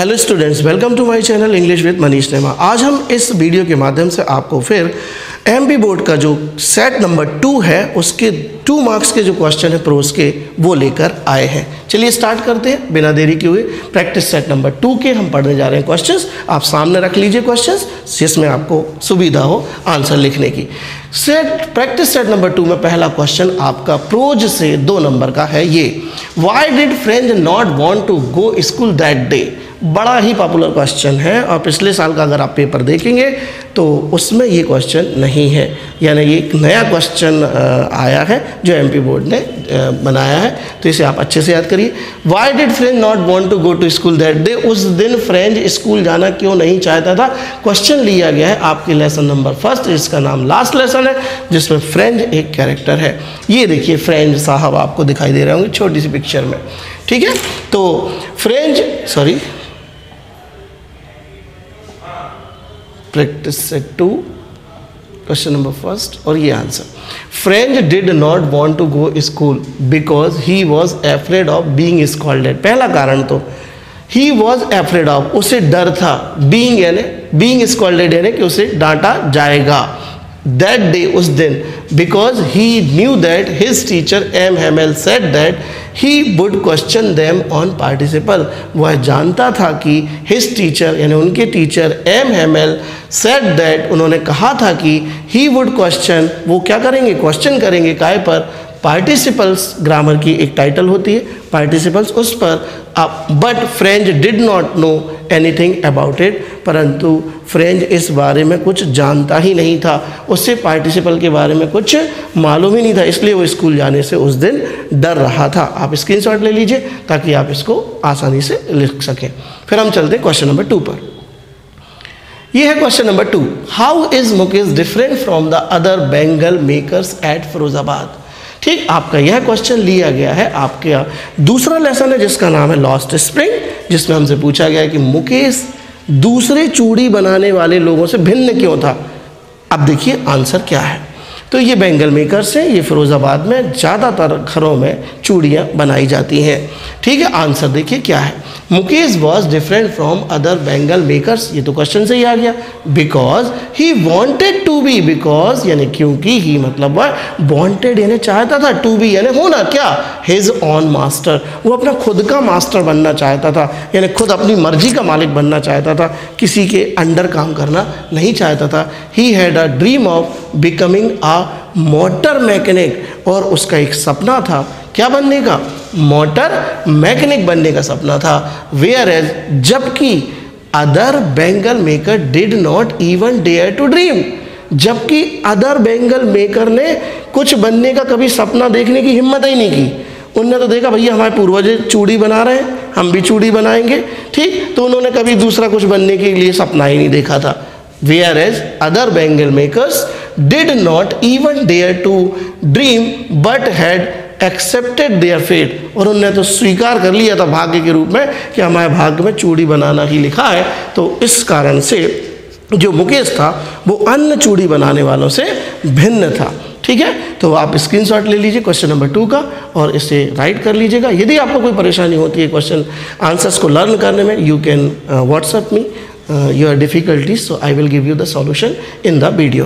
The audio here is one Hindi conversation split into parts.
Hello students, welcome to my channel English with Manish Nema. आज हम इस वीडियो के माध्यम से आपको फिर एमपी बोर्ड का जो सेट नंबर 2 है उसके 2 मार्क्स के जो क्वेश्चन है प्रोज के वो लेकर आए हैं। चलिए स्टार्ट करते हैं बिना देरी के हुए। प्रैक्टिस सेट नंबर 2 के हम पढ़ने जा रहे हैं क्वेश्चंस। आप सामने रख लीजिए क्वेश्चंस जिसमें आपको सुविधा हो आंसर लिखने की। सेट प्रैक्टिस सेट नंबर 2 में पहला क्वेश्चन आपका प्रोज से 2 नंबर का है। ये why did French not want to go school that day, बड़ा ही पॉपुलर क्वेश्चन है और पिछले साल का अगर आप पेपर देखेंगे तो उसमें ये क्वेश्चन नहीं है, यानी ये एक नया क्वेश्चन आया है जो एमपी बोर्ड ने बनाया है, तो इसे आप अच्छे से याद करिए। Why did French not want to go to school that day, उस दिन फ्रेंच स्कूल जाना क्यों नहीं चाहता था, क्वेश्चन लिया गया है आपके लेसन नंबर 1, जिसका नाम लास्ट लेसन है, जिसमें फ्रेंच एक कैरेक्टर है। ये देखिए फ्रेंच साहब आपको दिखाई दे रहे होंगे छोटी सी पिक्चर में, ठीक है। तो Franz practice set 2 question number 1 और ये answer, Franz did not want to go school because he was afraid of being scolded. पहला कारण तो ही वॉज एफ्रेड ऑफ, उसे डर था, बीइंग यानी बीइंग स्कॉल्डेड यानी कि उसे डांटा जाएगा, दैट डे उस दिन, because he knew that his teacher M Hamel said that he would question them on participle. वह जानता था कि हिज टीचर यानी उनके teacher M Hamel said that, उन्होंने कहा था कि ही वुड क्वेश्चन, वो क्या करेंगे, क्वेश्चन करेंगे काय पर, पार्टिसिपल्स। ग्रामर की एक टाइटल होती है पार्टिसिपल्स, उस पर आप, but Franz did not know anything about it, परंतु फ्रेंच इस बारे में कुछ जानता ही नहीं था, उससे पार्टिसिपल के बारे में कुछ मालूम ही नहीं था, इसलिए वो स्कूल जाने से उस दिन डर रहा था। आप स्क्रीनशॉट ले लीजिए ताकि आप इसको आसानी से लिख सकें। फिर हम चलते हैं क्वेश्चन नंबर 2 पर। ये है question number 2, how is Mukesh different from the other bangle makers at Firozabad. ठीक, आपका यह क्वेश्चन लिया गया है आपका दूसरा लेसन है जिसका नाम है लॉस्ट स्प्रिंग, जिसमें हमसे पूछा गया है कि मुकेश दूसरे चूड़ी बनाने वाले लोगों से भिन्न क्यों था। अब देखिए आंसर क्या है। तो ये बैंगल मेकर्स हैं, ये फिरोजाबाद में ज़्यादातर घरों में चूड़ियाँ बनाई जाती हैं, ठीक है। आंसर देखिए क्या है, Mukesh was different from other bangle makers, ये तो क्वेश्चन से ही आ गया, because he wanted to be, because यानी क्योंकि, ही मतलब वह, वांटेड यानी चाहता था, टू बी यानी होना, क्या, हिज ऑन मास्टर, वो अपना खुद का मास्टर बनना चाहता था, यानी खुद अपनी मर्जी का मालिक बनना चाहता था, किसी के अंडर काम करना नहीं चाहता था। He had a dream of becoming a motor mechanic, और उसका एक सपना था, क्या बनने का, मोटर मैकेनिक बनने का सपना था। वेयर एज, जबकि other bangle maker did not even dare to dream, जबकि अदर बैंगल मेकर ने कुछ बनने का कभी सपना देखने की हिम्मत ही नहीं की। उनने तो देखा भैया हमारे पूर्वज चूड़ी बना रहे हैं, हम भी चूड़ी बनाएंगे, ठीक, तो उन्होंने कभी दूसरा कुछ बनने के लिए सपना ही नहीं देखा था। Whereas other bangle makers did not even dare to dream but had accepted their fate, और उन्होंने तो स्वीकार कर लिया था भाग्य के रूप में कि हमारे भाग्य में चूड़ी बनाना ही लिखा है। तो इस कारण से जो मुकेश था वो अन्य चूड़ी बनाने वालों से भिन्न था, ठीक है। तो आप स्क्रीनशॉट ले लीजिए क्वेश्चन नंबर 2 का और इसे राइट कर लीजिएगा। यदि आपको कोई परेशानी होती है क्वेश्चन आंसर्स को लर्न करने में, you can WhatsApp me your difficulties, so I will give you the solution in the video.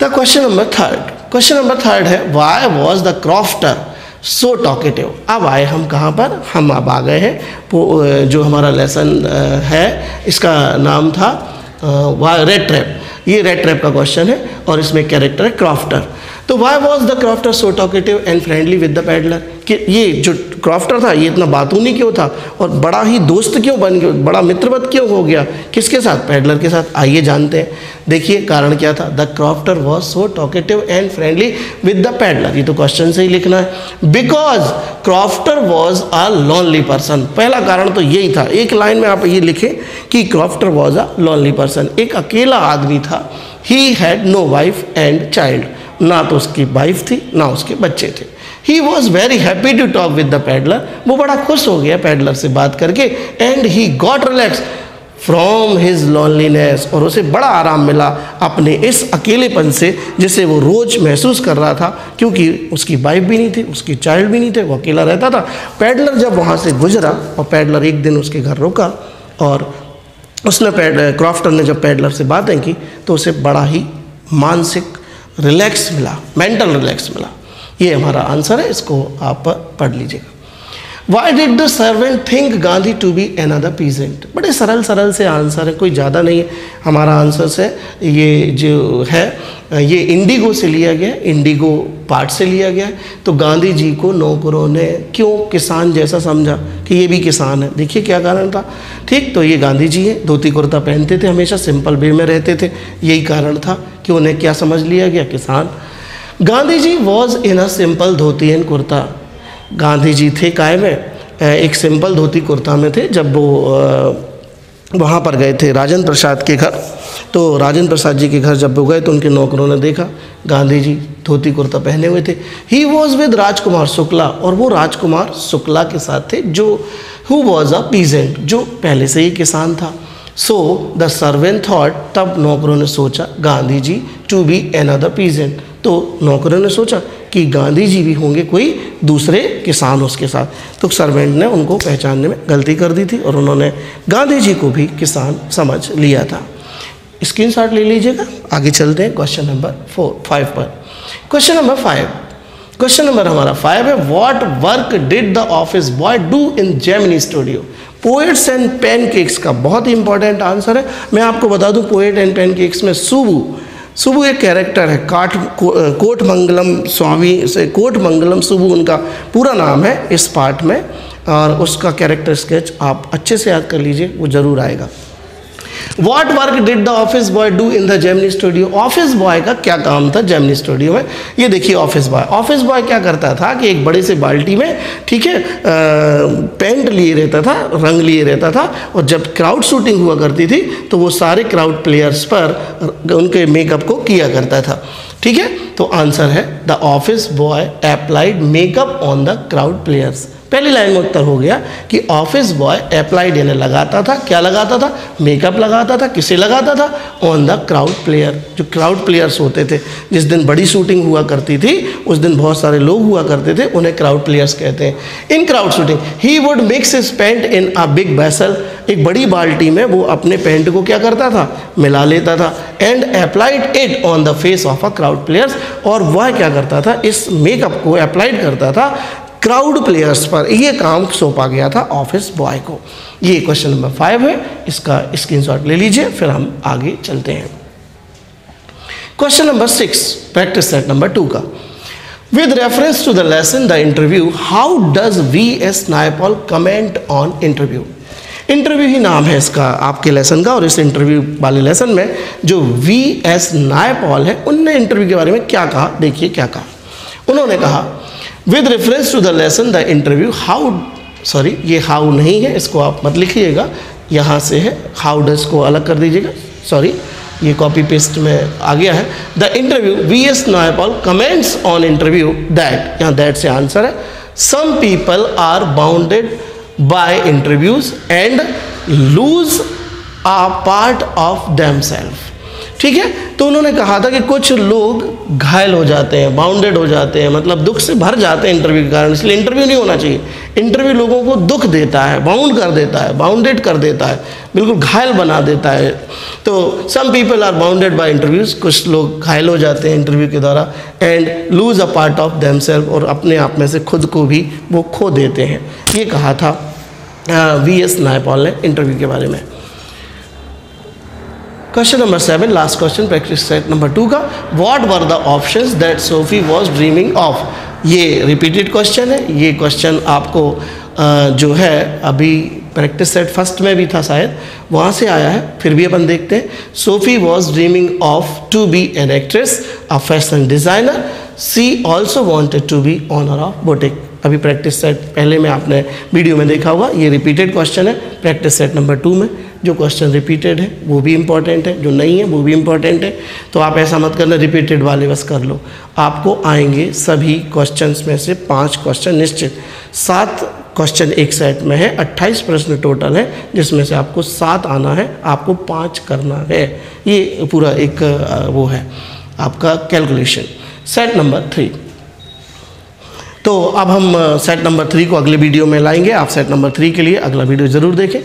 The question number 3, question number 3 है, why was the crofter so talkative। अब आए हम कहाँ पर, हम अब आ गए हैं जो हमारा लेसन है, इसका नाम था रेड ट्रैप। ये रेड ट्रैप का क्वेश्चन है और इसमें कैरेक्टर है क्रॉफ्टर। तो why was the crofter so talkative and friendly with the peddler, कि ये जो क्रॉफ्टर था ये इतना बातूनी क्यों था और बड़ा ही दोस्त क्यों बन गया, बड़ा मित्रवत क्यों हो गया, किसके साथ, पैडलर के साथ। आइए जानते हैं, देखिए कारण क्या था। The crofter was so talkative and friendly with the peddler, ये तो क्वेश्चन से ही लिखना है, because crofter was a lonely person. पहला कारण तो यही था, एक लाइन में आप ये लिखें कि crofter was a lonely person, एक अकेला आदमी था। He had no wife and child, ना तो उसकी वाइफ थी ना उसके बच्चे थे। He was very happy to talk with the peddler, वो बड़ा खुश हो गया पैडलर से बात करके। And he got relax from his loneliness, और उसे बड़ा आराम मिला अपने इस अकेलेपन से जिसे वो रोज़ महसूस कर रहा था, क्योंकि उसकी वाइफ भी नहीं थी, उसकी चाइल्ड भी नहीं थे, वो अकेला रहता था। पैडलर जब वहाँ से गुजरा और पैडलर एक दिन उसके घर रुका, और उसने क्रॉफ्टर ने जब पैडलर से बातें की तो उसे बड़ा ही मानसिक रिलैक्स मिला, मेंटल रिलैक्स मिला। ये हमारा आंसर है, इसको आप पढ़ लीजिएगा। Why did the servant think Gandhi to be another peasant? बड़े सरल सरल से आंसर है, कोई ज़्यादा नहीं है। हमारा आंसर से ये जो है ये इंडिगो से लिया गया, इंडिगो पार्ट से लिया गया। तो गांधी जी को नौकरों ने क्यों किसान जैसा समझा कि ये भी किसान है। देखिए क्या कारण था। ठीक, तो ये गांधी जी हैं, धोती कुर्ता पहनते थे, हमेशा सिंपल वे में रहते थे, यही कारण था कि उन्हें क्या समझ लिया गया, किसान। Gandhi ji was in a simple dhoti and kurta. Gandhi ji थे काय में, एक सिंपल धोती कुर्ता में थे। जब वो वहाँ पर गए थे राजेंद्र प्रसाद के घर, तो राजेंद्र प्रसाद जी के घर जब वो गए तो उनके नौकरों ने देखा गांधी जी धोती कुर्ता पहने हुए थे। He was with Rajkumar Shukla, और वो राजकुमार शुक्ला के साथ थे जो हु वॉज अ पीजेंट, जो पहले से ही किसान था। सो द सर्वेंट थॉट, तब नौकरों ने सोचा Gandhi ji to be another peasant. तो नौकरों ने सोचा कि गांधी जी भी होंगे कोई दूसरे किसान उसके साथ। तो सर्वेंट ने उनको पहचानने में गलती कर दी थी और उन्होंने गांधी जी को भी किसान समझ लिया था। स्क्रीनशॉट ले लीजिएगा। आगे चलते हैं क्वेश्चन नंबर 5 पर। क्वेश्चन नंबर हमारा 5 है, what work did the office boy do in Gemini studio? Poets and pancakes का बहुत ही इंपॉर्टेंट आंसर है। मैं आपको बता दूं, पोएट एंड पेनकेक्स में सुब्बू एक कैरेक्टर है, कोटमंगलम सुब्बू उनका पूरा नाम है इस पार्ट में, और उसका कैरेक्टर स्केच आप अच्छे से याद कर लीजिए, वो ज़रूर आएगा। What work did the office boy do in the Gemini Studio? Office boy का क्या काम था जेमिनी स्टूडियो में? ये देखिए, ऑफिस बॉय क्या करता था कि एक बड़े से बाल्टी में, ठीक है, पेंट लिए रहता था, रंग लिए रहता था, और जब क्राउड शूटिंग हुआ करती थी तो वो सारे क्राउड प्लेयर्स पर उनके मेकअप को किया करता था। ठीक है, तो आंसर है the office boy applied makeup on the crowd players. पहली लाइन में उत्तर हो गया कि ऑफिस बॉय अप्लाइड, यानी लगाता था, क्या लगाता था? मेकअप लगाता था। किसे लगाता था? ऑन द क्राउड प्लेयर, जो क्राउड प्लेयर्स होते थे। जिस दिन बड़ी शूटिंग हुआ करती थी उस दिन बहुत सारे लोग हुआ करते थे, उन्हें क्राउड प्लेयर्स कहते हैं। In crowd shooting he would mix his paint in a big vessel, एक बड़ी बाल्टी में वो अपने पेंट को क्या करता था? मिला लेता था। And applied it on the face of a crowd players, और वह क्या करता था? इस मेकअप को अप्लाइड करता था क्राउड प्लेयर्स पर। ये काम सौंपा गया था ऑफिस बॉय को। ये क्वेश्चन नंबर 5 है, इसका स्क्रीनशॉट ले लीजिए, फिर हम आगे चलते हैं। Question number 6 practice set number 2 का, with reference to the lesson the interview, how does V.S. Naipaul comment on interview? Interview ही नाम है इसका, आपके लेसन का, और इस इंटरव्यू वाले लेसन में जो V.S. नायपॉल है उनने इंटरव्यू के बारे में क्या कहा, देखिए क्या कहा। उन्होंने कहा with reference to the lesson the interview how, sorry ये हाउ नहीं है, इसको आप मत लिखिएगा, यहाँ से है, हाउ डज को अलग कर दीजिएगा, सॉरी ये कॉपी पेस्ट में आ गया है। The interview V.S. Naipaul comments on interview that, यहाँ दैट से आंसर है, some people are bounded by interviews and lose a part of themself. ठीक है, तो उन्होंने कहा था कि कुछ लोग घायल हो जाते हैं, बाउंडेड हो जाते हैं, मतलब दुख से भर जाते हैं इंटरव्यू के कारण, इसलिए इंटरव्यू नहीं होना चाहिए। इंटरव्यू लोगों को दुख देता है, बाउंड कर देता है, बाउंडेड कर देता है, बिल्कुल घायल बना देता है। तो some people are bounded by interviews, कुछ लोग घायल हो जाते हैं इंटरव्यू के द्वारा, and lose a part of themself, और अपने आप में से खुद को भी वो खो देते हैं। ये कहा था V.S. नायपॉल ने इंटरव्यू के बारे में। Question number 7 last question practice set number 2 का, what were the options that Sophie was dreaming of? ये रिपीटेड क्वेश्चन है, ये क्वेश्चन आपको जो है अभी प्रैक्टिस सेट फर्स्ट में भी था शायद, वहाँ से आया है, फिर भी अपन देखते हैं। Sophie was dreaming of to be an actress, a fashion designer, she also wanted to be owner of boutique. अभी प्रैक्टिस सेट पहले में आपने वीडियो में देखा होगा, ये रिपीटेड क्वेश्चन है प्रैक्टिस सेट नंबर 2 में। जो क्वेश्चन रिपीटेड है वो भी इम्पॉर्टेंट है, जो नहीं है वो भी इम्पॉर्टेंट है, तो आप ऐसा मत करना रिपीटेड वाले बस कर लो। आपको आएंगे सभी क्वेश्चंस में से 5 क्वेश्चन निश्चित, 7 क्वेश्चन एक सेट में है, 28 प्रश्न टोटल है, जिसमें से आपको 7 आना है, आपको 5 करना है। ये पूरा एक वो है आपका कैलकुलेशन। सेट नंबर 3, तो अब हम सेट नंबर 3 को अगले वीडियो में लाएंगे। आप सेट नंबर 3 के लिए अगला वीडियो ज़रूर देखें।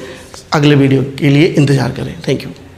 अगले वीडियो के लिए इंतज़ार करें। Thank you.